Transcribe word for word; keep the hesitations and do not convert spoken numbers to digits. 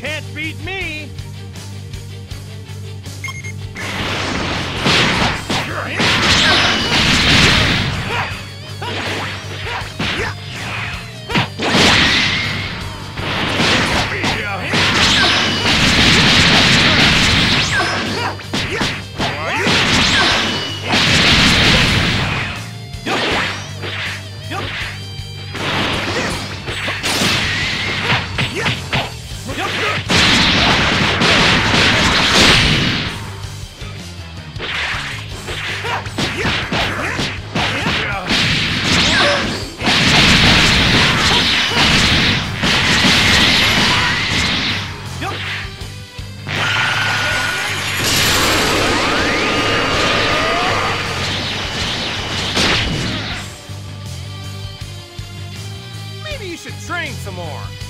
Can't beat me! Maybe you should train some more.